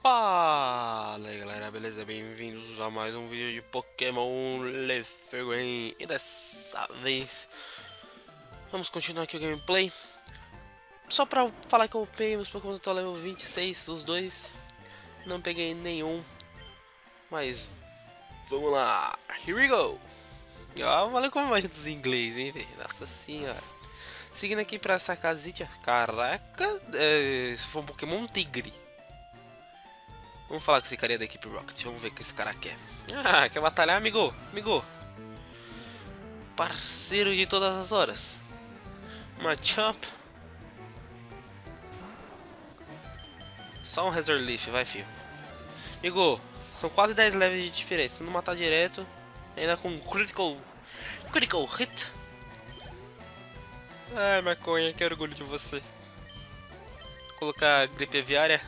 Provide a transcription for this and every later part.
Fala aí galera, beleza? Bem-vindos a mais um vídeo de Pokémon Leaf Green. E dessa vez vamos continuar aqui o gameplay. Só pra falar que eu upei meus Pokémon, eu tô level 26, os dois. Não peguei nenhum, mas vamos lá. Here we go. Ah, valeu como mais dos inglês, hein, velho? Nossa senhora. Seguindo aqui pra essa casinha. Caraca, isso foi um Pokémon Tigre. Vamos falar com esse cara da equipe Rocket. Vamos ver o que esse cara quer. Ah, quer batalhar, amigo? Amigo. Parceiro de todas as horas. Machamp. Só um Razor Leaf, vai, filho. Amigo, são quase 10 levels de diferença. Se não matar direto, ainda com um critical hit. Ai, maconha, que orgulho de você. Colocar gripe aviária.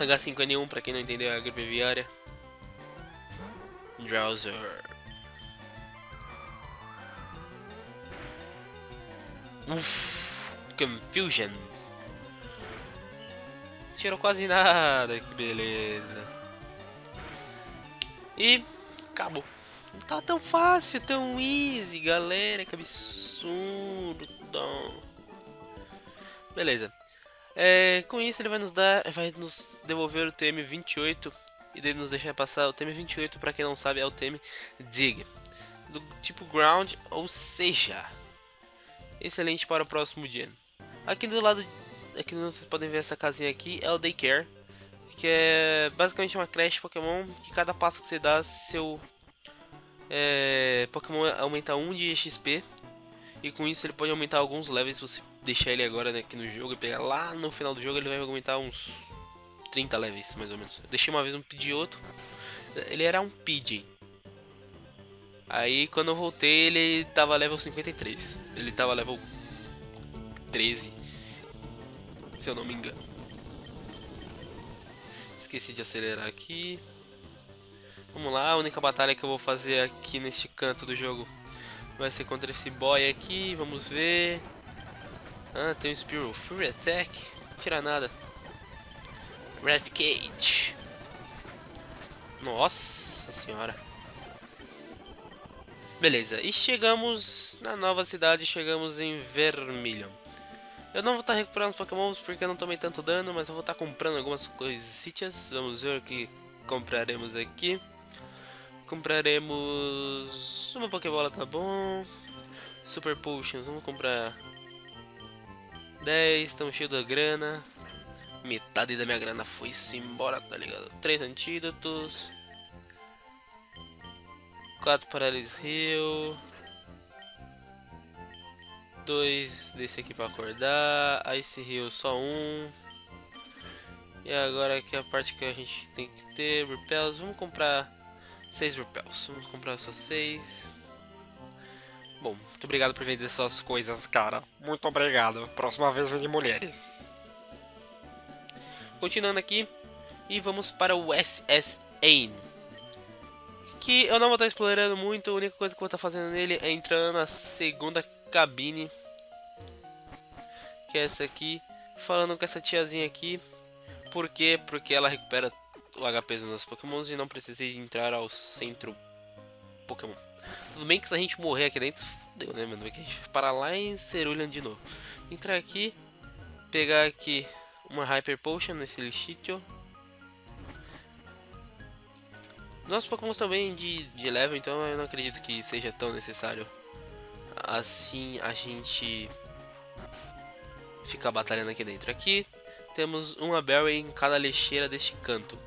H5N1, pra quem não entendeu, é a gripe aviária. Drowser. Uff, Confusion. Tirou quase nada, que beleza. E acabou. Não tá tão fácil, tão easy, galera, que absurdo. Beleza. Com isso ele vai nos devolver o TM28 e dele nos deixar passar. O TM28, pra quem não sabe, é o TMDIG, do tipo Ground, ou seja, excelente para o próximo dia. Aqui do lado, aqui vocês podem ver essa casinha aqui, é o Daycare, que é basicamente uma creche Pokémon, que cada passo que você dá, seu... Pokémon aumenta 1 de XP. E com isso ele pode aumentar alguns levels. Se você deixar ele agora, né, aqui no jogo e pegar lá no final do jogo, ele vai aumentar uns 30 levels mais ou menos. Eu deixei uma vez um Pidgeotto. Ele era um Pidgey. Aí quando eu voltei ele tava level 53. Ele tava level 13, se eu não me engano. Esqueci de acelerar aqui. Vamos lá, a única batalha que eu vou fazer aqui neste canto do jogo vai ser contra esse boy aqui, vamos ver. Ah, tem o Spearow, Fury Attack, não tira nada. Raticate. Nossa senhora. Beleza, e chegamos na nova cidade, chegamos em Vermilion. Eu não vou estar recuperando os Pokémons porque eu não tomei tanto dano, mas eu vou estar comprando algumas coisinhas. Vamos ver o que compraremos aqui. Compraremos uma Pokébola, tá bom. Super Potions, vamos comprar 10, estamos cheios da grana. Metade da minha grana foi-se embora, tá ligado? 3 antídotos, 4 Paralysis Heal, 2 desse aqui pra acordar, Ice Heal só um. E agora aqui é a parte que a gente tem que ter, Repels, vamos comprar... 6 repels, vamos comprar só 6. Bom, muito obrigado por vender suas coisas, cara. Muito obrigado. Próxima vez vende mulheres. Continuando aqui. E vamos para o S.S. Anne, que eu não vou estar explorando muito. A única coisa que eu vou estar fazendo nele é entrando na segunda cabine, que é essa aqui. Falando com essa tiazinha aqui. Por quê? Porque ela recupera o HP dos nossos Pokémons e não precisei entrar ao centro Pokémon. Tudo bem que se a gente morrer aqui dentro, fodeu, né, mano? Porque a gente vai parar lá em Cerulean de novo. Entrar aqui, pegar aqui uma Hyper Potion nesse lixito. Nossos Pokémons também de level, então eu não acredito que seja tão necessário assim a gente ficar batalhando aqui dentro. Aqui temos uma berry em cada lixeira deste canto.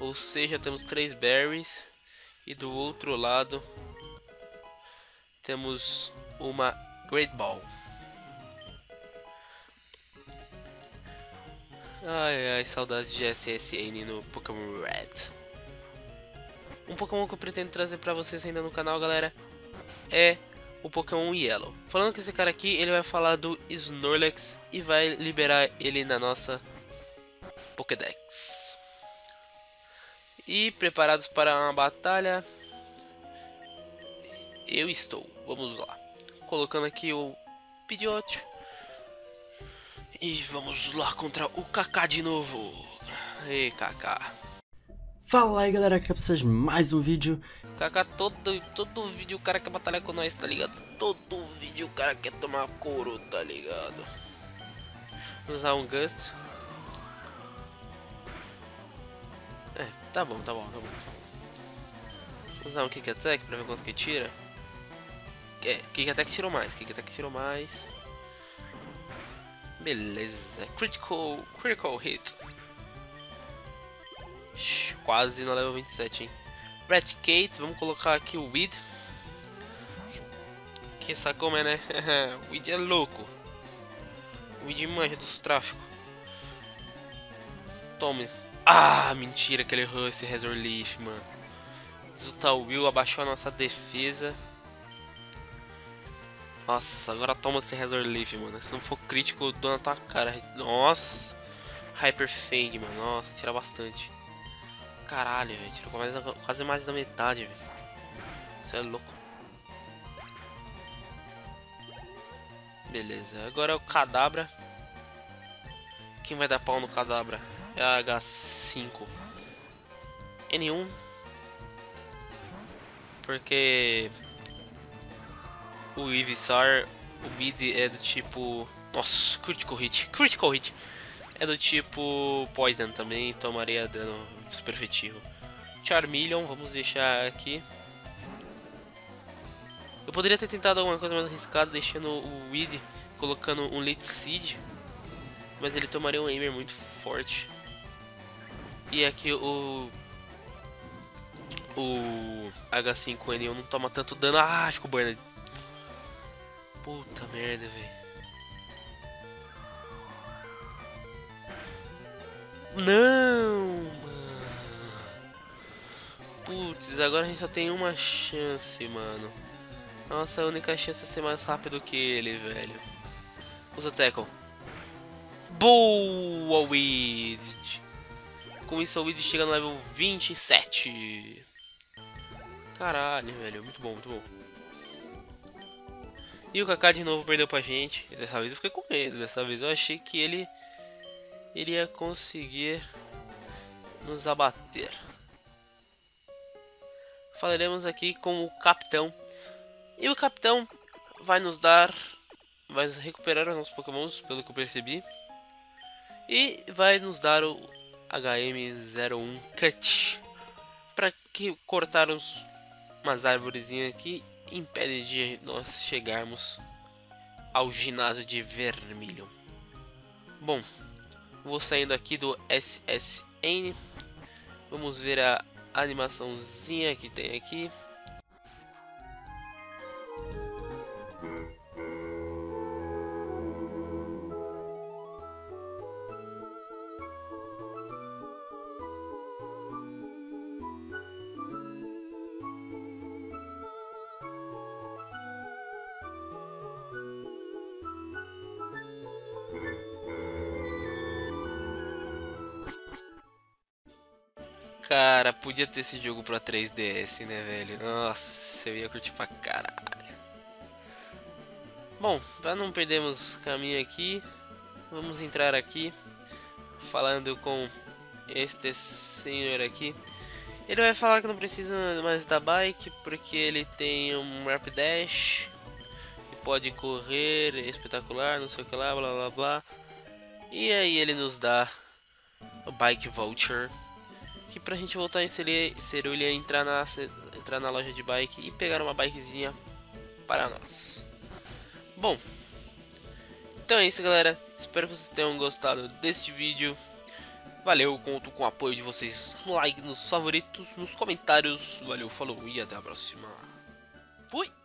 Ou seja, temos 3 berries. E do outro lado temos uma Great Ball. Ai, ai, saudades de S.S. Anne no Pokémon Red. Um Pokémon que eu pretendo trazer pra vocês ainda no canal, galera, é o Pokémon Yellow. Falando com esse cara aqui, ele vai falar do Snorlax e vai liberar ele na nossa Pokédex. E preparados para uma batalha, eu estou. Vamos lá. Colocando aqui o Pidgeotto. E vamos lá contra o Kaká de novo. E Kaká. Fala aí galera, aqui é pra vocês mais um vídeo. Kaká, todo vídeo o cara quer batalhar com nós, tá ligado? Todo vídeo o cara quer tomar couro, tá ligado? Vou usar um Gust. É, tá bom. Vou usar um Kick Attack pra ver quanto que tira. É, Kick Attack tirou mais, Beleza, critical hit. Quase no level 27, hein? Raticate, vamos colocar aqui o Weed. Que sacoma, né? O Weed é louco. O Weed manja dos tráficos. Tome. Ah, mentira que ele errou esse Razor Leaf, mano. Deslutar o Will, abaixou a nossa defesa. Nossa, agora toma esse Razor Leaf, mano. Se não for crítico, eu dou na tua cara. Nossa. Hyper Fang, mano. Nossa, tira bastante. Caralho, velho. Tirou quase mais da metade, velho. Isso é louco. Beleza. Agora é o Cadabra. Quem vai dar pau no Cadabra? É a H5. N1. Porque... o Ivisar, o Bid é do tipo... nossa, Critical Hit! É do tipo Poison também, tomaria dano super efetivo. Charmeleon, vamos deixar aqui. Eu poderia ter tentado alguma coisa mais arriscada, deixando o Weed, colocando um Late Seed. Mas ele tomaria um Aimer muito forte. E aqui o... o H5N1 não toma tanto dano. Ah, ficou burned. Puta merda, velho. Não, mano. Putz, agora a gente só tem uma chance, mano. Nossa, única chance é ser mais rápido que ele, velho. Usa Tackle. Boa, Weed. Com isso, o Weed chega no level 27. Caralho, velho. Muito bom, muito bom. E o Kaká de novo perdeu pra gente. Dessa vez eu fiquei com medo. Dessa vez eu achei que ele ia conseguir nos abater. Falaremos aqui com o Capitão. E o Capitão vai nos dar... vai recuperar os nossos Pokémons, pelo que eu percebi. E vai nos dar o HM01 Cut. Pra que cortar umas árvorezinhas aqui. Impede de nós chegarmos ao ginásio de Vermilion. Bom, vou saindo aqui do S.S. Anne. Vamos ver a animaçãozinha que tem aqui. Cara, podia ter esse jogo pra 3DS, né, velho? Nossa, eu ia curtir pra caralho. Bom, pra não perdermos caminho aqui, vamos entrar aqui, falando com este senhor aqui. Ele vai falar que não precisa mais da bike, porque ele tem um Rapidash, que pode correr, é espetacular, não sei o que lá, blá blá blá. E aí ele nos dá o Bike voucher. Que pra gente voltar em Cerulean, entrar na loja de bike e pegar uma bikezinha para nós. Bom, então é isso galera, espero que vocês tenham gostado deste vídeo. Valeu, conto com o apoio de vocês no like, nos favoritos, nos comentários. Valeu, falou e até a próxima. Fui!